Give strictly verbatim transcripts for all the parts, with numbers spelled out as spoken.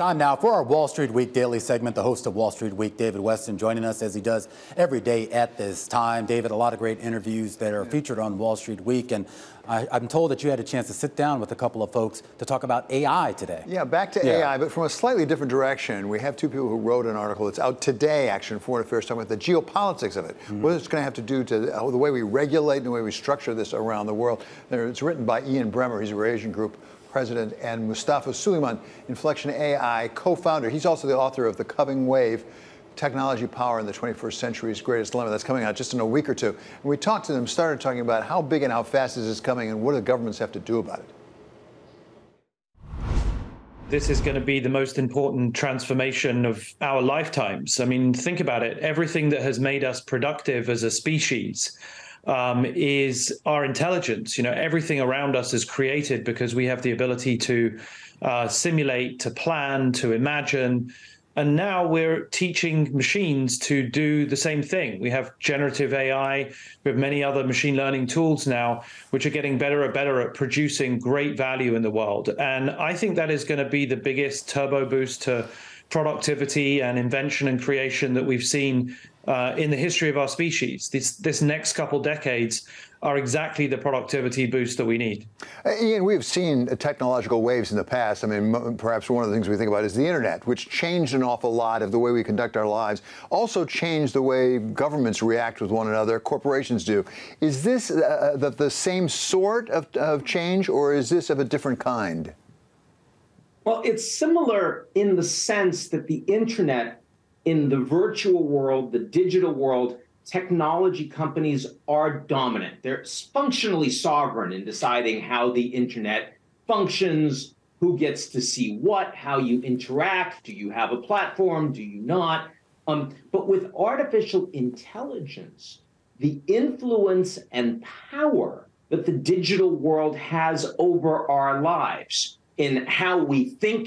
Time now for our Wall Street Week Daily segment. The host of Wall Street Week, David Westin, joining us as he does every day at this time. David, a lot of great interviews that are featured on Wall Street Week, and I, I'm told that you had a chance to sit down with a couple of folks to talk about A I today. Yeah, back to yeah. A I, but from a slightly different direction. We have two people who wrote an article that's out today, actually, in Foreign Affairs, talking about the geopolitics of it, mm-hmm. what it's going to have to do to uh, the way we regulate and the way we structure this around the world. There, it's written by Ian Bremmer, he's Eurasian Group President, and Mustafa Suleyman, Inflection A I co-founder. He's also the author of The Coming Wave, Technology Power in the twenty-first century's Greatest Dilemma. That's coming out just in a week or two. And we talked to them, started talking about how big and how fast this is coming and what do governments have to do about it. This is going to be the most important transformation of our lifetimes. I mean, think about it. Everything that has made us productive as a species Um, is our intelligence. You know, everything around us is created because we have the ability to uh, simulate, to plan, to imagine. And now we're teaching machines to do the same thing. We have generative A I, we have many other machine learning tools now, which are getting better and better at producing great value in the world. And I think that is going to be the biggest turbo boost to productivity and invention and creation that we've seen Uh, in the history of our species. This, this next couple decades are exactly the productivity boost that we need. Uh, Ian, we've seen uh, technological waves in the past. I mean, m perhaps one of the things we think about is the internet, which changed an awful lot of the way we conduct our lives, also changed the way governments react with one another, corporations do. Is this uh, the, the same sort of, of change, or is this of a different kind? Well, it's similar in the sense that the internet, in the virtual world, the digital world, technology companies are dominant. They're functionally sovereign in deciding how the internet functions, who gets to see what, how you interact, do you have a platform, do you not? Um, but with artificial intelligence, the influence and power that the digital world has over our lives in how we think,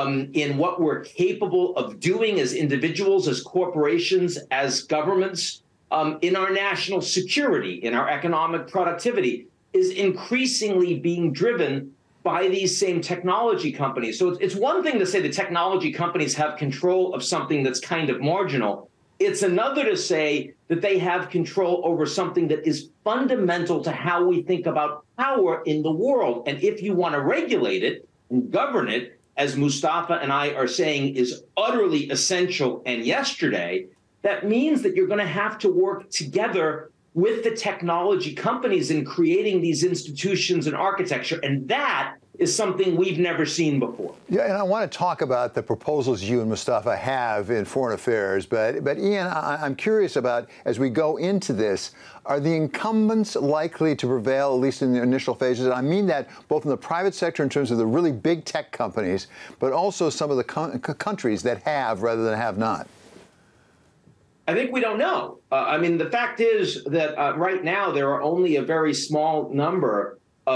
Um, in what we're capable of doing as individuals, as corporations, as governments, um, in our national security, in our economic productivity, is increasingly being driven by these same technology companies. So it's, it's one thing to say the technology companies have control of something that's kind of marginal. It's another to say that they have control over something that is fundamental to how we think about power in the world. And if you want to regulate it and govern it, as Mustafa and I are saying is utterly essential, and yesterday, that means that you're going to have to work together with the technology companies in creating these institutions and architecture, and that is something we've never seen before. Yeah, and I want to talk about the proposals you and Mustafa have in Foreign Affairs, but, but Ian, I, I'm curious about, as we go into this, are the incumbents likely to prevail, at least in the initial phases? And I mean that both in the private sector in terms of the really big tech companies, but also some of the co countries that have rather than have not. I think we don't know. Uh, I mean, the fact is that uh, right now there are only a very small number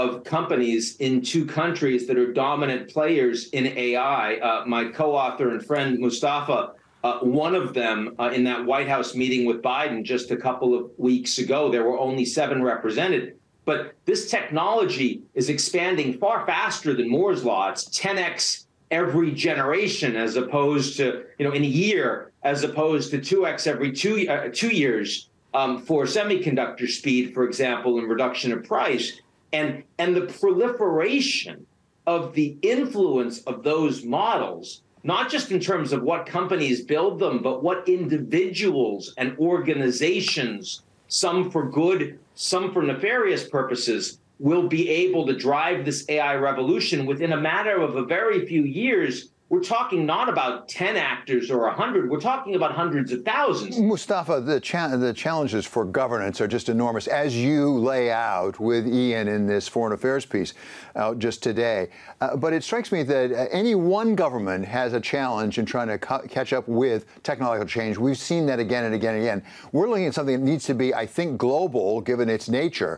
of companies in two countries that are dominant players in A I. Uh, my co-author and friend Mustafa, uh, one of them uh, in that White House meeting with Biden just a couple of weeks ago, there were only seven represented. But this technology is expanding far faster than Moore's Law. It's ten X every generation, as opposed to, you know, in a year, as opposed to two X every two, uh, two years um, for semiconductor speed, for example, and reduction of price. And, and the proliferation of the influence of those models, not just in terms of what companies build them, but what individuals and organizations, some for good, some for nefarious purposes, will be able to drive this A I revolution within a matter of a very few years. We're talking not about ten actors or a hundred. We're talking about hundreds of thousands. Mustafa, the, cha the challenges for governance are just enormous, as you lay out with Ian in this Foreign Affairs piece out just today. Uh, but it strikes me that uh, any one government has a challenge in trying to catch up with technological change. We've seen that again and again and again. We're looking at something that needs to be, I think, global, given its nature.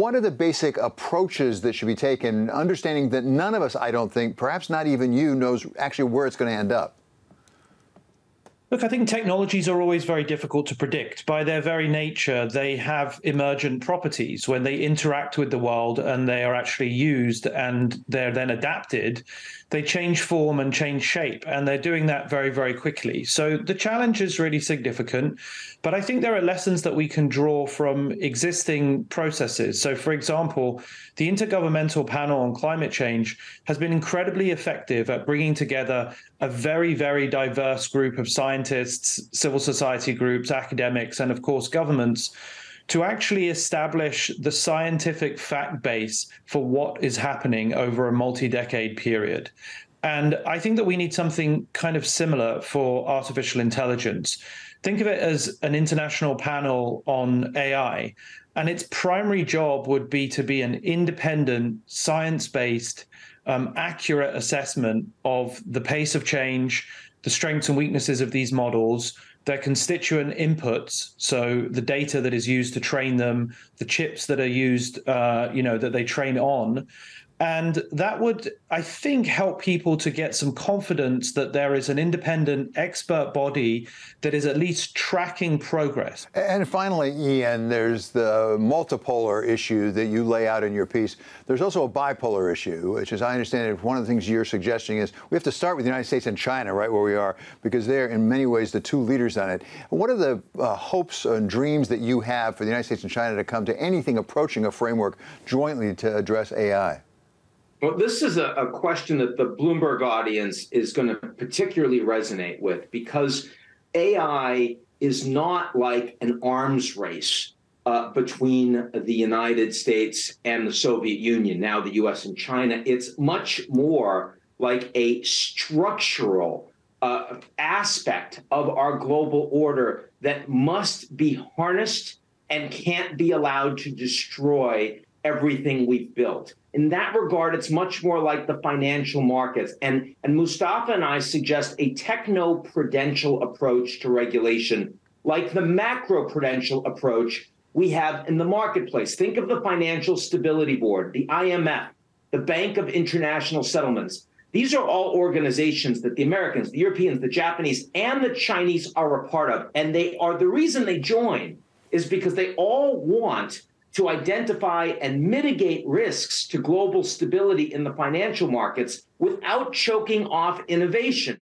What are the basic approaches that should be taken, understanding that none of us, I don't think, perhaps not even you, knows actually where it's going to end up? Look, I think technologies are always very difficult to predict. By their very nature, they have emergent properties when they interact with the world and they are actually used and they're then adapted. They change form and change shape, and they're doing that very, very quickly. So the challenge is really significant, but I think there are lessons that we can draw from existing processes. So, for example, the Intergovernmental Panel on Climate Change has been incredibly effective at bringing together a very, very diverse group of scientists, civil society groups, academics, and, of course, governments, to actually establish the scientific fact base for what is happening over a multi-decade period. And I think that we need something kind of similar for artificial intelligence. Think of it as an international panel on A I, and its primary job would be to be an independent, science-based, um, accurate assessment of the pace of change, the strengths and weaknesses of these models, their constituent inputs, so the data that is used to train them, the chips that are used, uh, you know, that they train on. And that would, I think, help people to get some confidence that there is an independent expert body that is at least tracking progress. And finally, Ian, there's the multipolar issue that you lay out in your piece. There's also a bipolar issue, which, as I understand it, one of the things you're suggesting is we have to start with the United States and China, right where we are, because they're in many ways the two leaders on it. What are the uh, hopes and dreams that you have for the United States and China to come to anything approaching a framework jointly to address A I? Well, this is a, a question that the Bloomberg audience is going to particularly resonate with, because A I is not like an arms race uh, between the United States and the Soviet Union, now the U S and China. It's much more like a structural uh, aspect of our global order that must be harnessed and can't be allowed to destroy everything we've built. In that regard, it's much more like the financial markets. And, and Mustafa and I suggest a techno-prudential approach to regulation, like the macro-prudential approach we have in the marketplace. Think of the Financial Stability Board, the I M F, the Bank of International Settlements. These are all organizations that the Americans, the Europeans, the Japanese, and the Chinese are a part of. And they are the reason they join is because they all want to identify and mitigate risks to global stability in the financial markets without choking off innovation.